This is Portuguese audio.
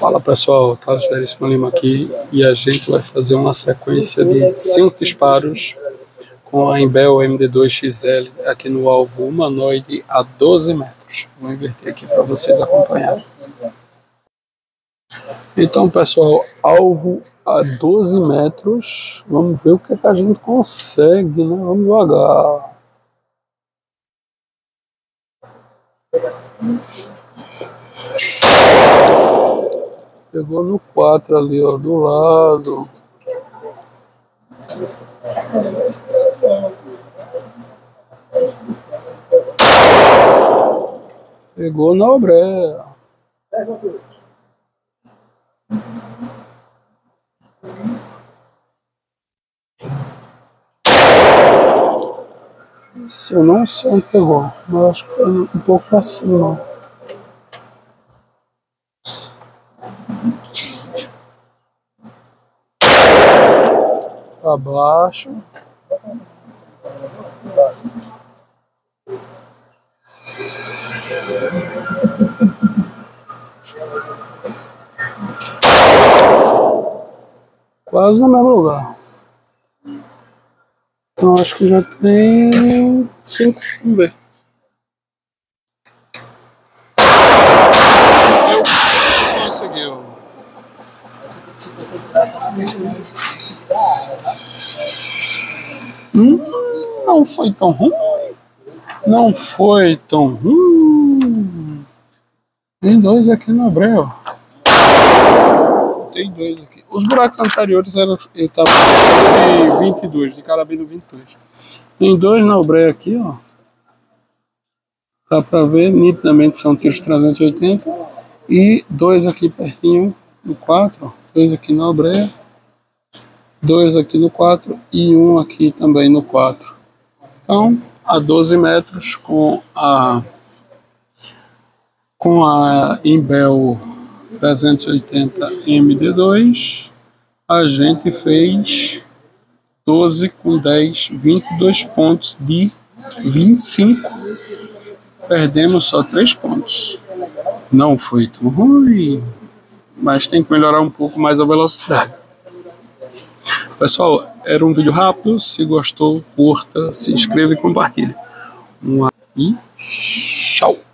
Fala pessoal, Carlos Teresmanimo aqui e a gente vai fazer uma sequência de 5 disparos com a Imbel MD2XL aqui no alvo humanoide a 12 metros. Vou inverter aqui para vocês acompanharem. Então pessoal, alvo a 12 metros, vamos ver o que a gente consegue, né? Vamos devagar. Pegou no 4 ali, ó, do lado. Pegou na obreia. Se eu não sei onde pegou, mas acho que foi um pouco pra cima. Pra baixo. Quase no mesmo lugar. Então acho que já tem 5. Vamos ver. Conseguiu. Não foi tão ruim. Não foi tão ruim. Tem 2 aqui na breia. Tem 2 aqui. Os buracos anteriores estavam de 22, de carabina 22. Tem 2 na obreia aqui, ó. Dá pra ver, nitidamente são tiros 380. E 2 aqui pertinho no 4, 2 aqui na obreia, 2 aqui no 4 e 1 aqui também no 4. Então, a 12 metros com a Imbel 380 MD2, a gente fez 12 com 10, 22 pontos de 25, perdemos só 3 pontos. Não foi tão ruim, mas tem que melhorar um pouco mais a velocidade. Pessoal, era um vídeo rápido, se gostou, curta, se inscreva e compartilhe. E tchau!